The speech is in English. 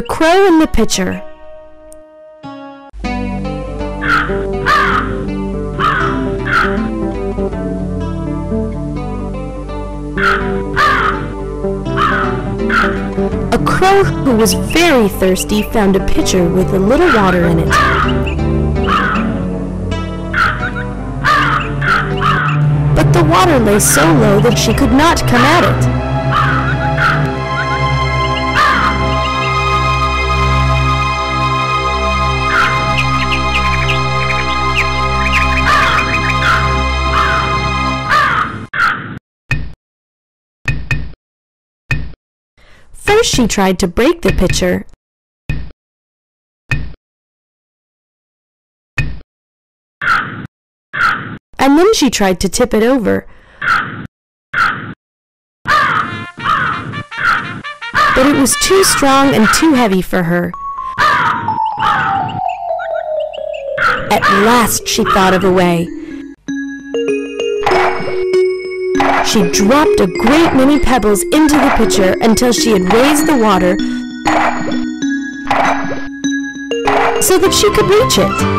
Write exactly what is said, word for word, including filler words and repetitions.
The Crow and the Pitcher. A crow who was very thirsty found a pitcher with a little water in it. But the water lay so low that she could not come at it. First she tried to break the pitcher, and then she tried to tip it over, but it was too strong and too heavy for her. At last she thought of a way. She dropped a great many pebbles into the pitcher until she had raised the water so that she could reach it.